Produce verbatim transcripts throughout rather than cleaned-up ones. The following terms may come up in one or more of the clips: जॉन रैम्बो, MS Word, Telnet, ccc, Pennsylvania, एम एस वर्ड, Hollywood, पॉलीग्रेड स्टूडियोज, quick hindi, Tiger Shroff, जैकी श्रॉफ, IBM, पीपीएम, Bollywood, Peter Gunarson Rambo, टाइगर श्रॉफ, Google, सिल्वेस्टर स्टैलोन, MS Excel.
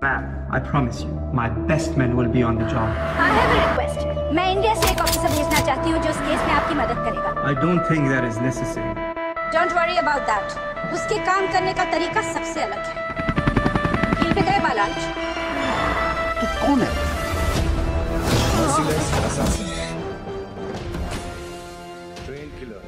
Ma'am, I promise you, my best men will be on the job. I have a request. मैं India से एक officer भेजना चाहती हूँ जो इस केस में आपकी मदद करेगा. I don't think that is necessary. Don't worry about that. उसके काम करने का तरीका सबसे अलग है. ठीक है बालाल. तू कौन है? Merciless assassin. Train killer.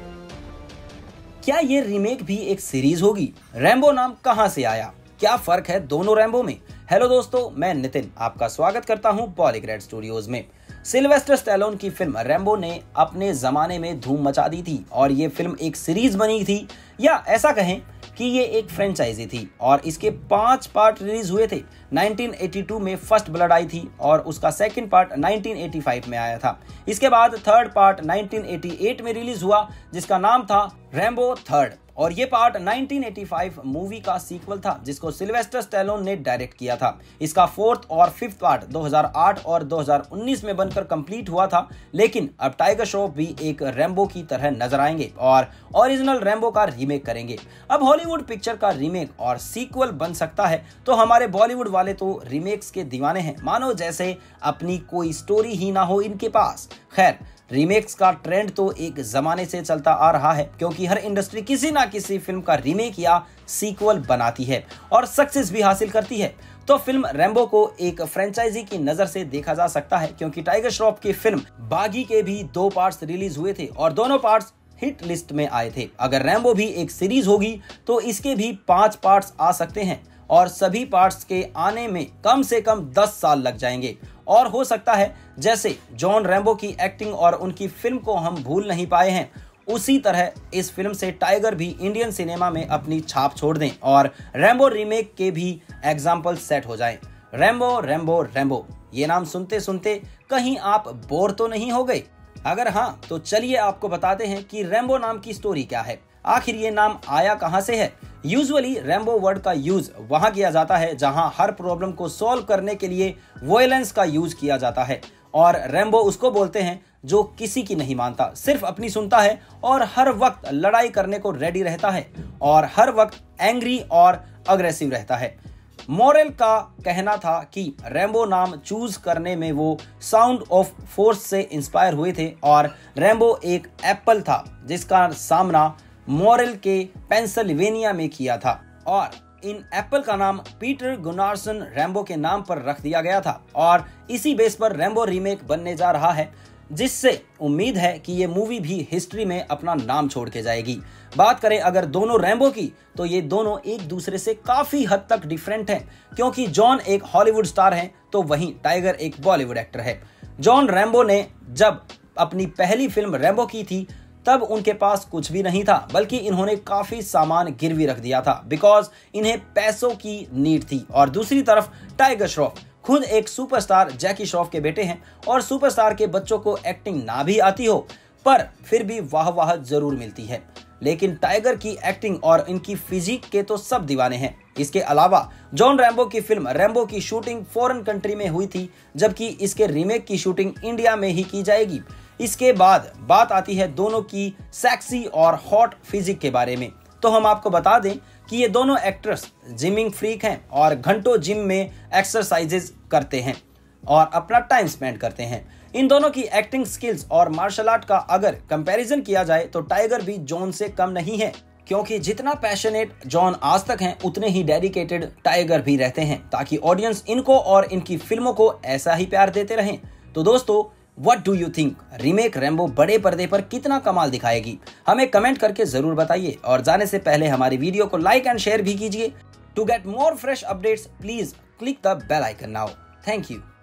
क्या ये रीमेक भी एक सीरीज होगी? रैम्बो नाम कहाँ से आया? क्या फर्क है दोनों रैम्बो में? हेलो दोस्तों, मैं नितिन आपका स्वागत करता हूं पॉलीग्रेड स्टूडियोज में। सिल्वेस्टर स्टैलोन की फिल्म रैम्बो ने अपने जमाने में धूम मचा दी थी और ये फिल्म एक सीरीज बनी थी, या ऐसा कहें कि ये एक फ्रेंचाइजी थी और इसके पांच पार्ट रिलीज हुए थे। नाइनटीन एटी टू में फर्स्ट ब्लड आई थी और उसका second part nineteen eighty five में आया था। इसके बाद third part nineteen eighty eight में रिलीज हुआ जिसका नाम था रैम्बो थर्ड और ये part nineteen eighty five movie का सीक्वल था जिसको सिल्वेस्टर स्टैलोन ने डायरेक्ट किया था। इसका फोर्थ और फिफ्थ पार्ट दो हज़ार आठ और दो हज़ार उन्नीस में बनकर कंप्लीट हुआ था, लेकिन अब टाइगर श्रॉफ भी एक रैम्बो की तरह नजर आएंगे और ओरिजिनल रैम्बो का रीमेक करेंगे। अब हॉलीवुड पिक्चर का रीमेक और सीक्वल बन सकता है तो हमारे बॉलीवुड वाले तो रीमेक्स के दीवाने हैं, मानो जैसे अपनी कोई स्टोरी ही ना हो इनके पास। खैर, रीमेक्स का ट्रेंड तो एक जमाने से चलता आ रहा है क्योंकि हर इंडस्ट्री किसी ना किसी फिल्म का रीमेक या सीक्वल बनाती है और सक्सेस भी हासिल करती है। तो फिल्म रैम्बो को एक फ्रेंचाइजी की नजर से देखा जा सकता है क्योंकि टाइगर श्रॉफ की फिल्म बागी के भी दो पार्ट्स रिलीज हुए थे और दोनों पार्ट्स हिट लिस्ट में आए थे। अगर रैम्बो भी एक सीरीज होगी तो इसके भी पांच पार्ट्स आ सकते हैं और सभी पार्ट्स के आने में कम से कम दस साल लग जाएंगे और हो सकता है जैसे जॉन रैम्बो की एक्टिंग और उनकी फिल्म को हम भूल नहीं पाए हैं, उसी तरह इस फिल्म से टाइगर भी इंडियन सिनेमा में अपनी छाप छोड़ दें और रैम्बो रीमेक के भी एग्जाम्पल सेट हो जाएं। रैम्बो रैम्बो रैम्बो, ये नाम सुनते सुनते कहीं आप बोर तो नहीं हो गए? अगर हाँ तो चलिए आपको बताते हैं कि रैम्बो नाम की स्टोरी क्या है, आखिर ये नाम आया कहाँ से है। यूजुअली रैम्बो वर्ड का यूज वहां किया जाता है जहां हर प्रॉब्लम को सॉल्व करने के लिए वॉयलेंस का यूज किया जाता है और रैम्बो उसको बोलते हैं जो किसी की नहीं मानता, सिर्फ अपनी सुनता है और हर वक्त लड़ाई करने को रेडी रहता है और हर वक्त एंग्री और अग्रेसिव रहता है। मॉरेल का कहना था कि रैम्बो नाम चूज करने में वो साउंड ऑफ फोर्स से इंस्पायर हुए थे और रैम्बो एक एप्पल था जिसका सामना मॉरेल के पेंसिल्वेनिया में किया था और इन एप्पल का नाम पीटर गुनार्सन रैम्बो के नाम पर रख दिया गया था और इसी बेस पर रैम्बो रीमेक बनने जा रहा है जिससे उम्मीद है कि ये मूवी भी हिस्ट्री में अपना नाम छोड़ के जाएगी। बात करें अगर दोनों रैम्बो की तो ये दोनों एक दूसरे से काफी हद तक डिफरेंट हैं क्योंकि जॉन एक हॉलीवुड स्टार हैं तो वहीं टाइगर एक बॉलीवुड एक्टर है। जॉन रैम्बो ने जब अपनी पहली फिल्म रैम्बो की थी तब उनके पास कुछ भी नहीं था, बल्कि इन्होंने काफी सामान गिरवी रख दिया था बिकॉज इन्हें पैसों की नीड थी। और दूसरी तरफ टाइगर श्रॉफ खुद एक सुपरस्टार जैकी श्रॉफ के बेटे हैं और सुपरस्टार के बच्चों को एक्टिंग ना भी आती हो पर फिर भी वाह वाह जरूर मिलती है। लेकिन टाइगर की एक्टिंग और इनकी फिजिक के तो सब दीवाने हैं। इसके अलावा जॉन रैम्बो की फिल्म रैम्बो की शूटिंग फॉरेन कंट्री में हुई थी जबकि इसके रीमेक की शूटिंग इंडिया में ही की जाएगी। इसके बाद बात आती है दोनों की सेक्सी और हॉट फिजिक के बारे में। तो हम आपको बता दें कि ये दोनों एक्ट्रेस जिमिंग फ्रीक हैं और घंटों जिम में एक्सरसाइजेज करते हैं और अपना टाइम स्पेंड करते हैं। इन दोनों की एक्टिंग स्किल्स और मार्शल आर्ट का अगर कंपैरिजन किया जाए तो टाइगर भी जॉन से कम नहीं है क्योंकि जितना पैशनेट जॉन आज तक हैं उतने ही डेडिकेटेड टाइगर भी रहते हैं ताकि ऑडियंस इनको और इनकी फिल्मों को ऐसा ही प्यार देते रहें। तो दोस्तों, what do you think, remake Rambo बड़े पर्दे पर कितना कमाल दिखाएगी? हमें कमेंट करके जरूर बताइए और जाने से पहले हमारी वीडियो को लाइक एंड शेयर भी कीजिए। To get more fresh updates please click the bell icon now. Thank you.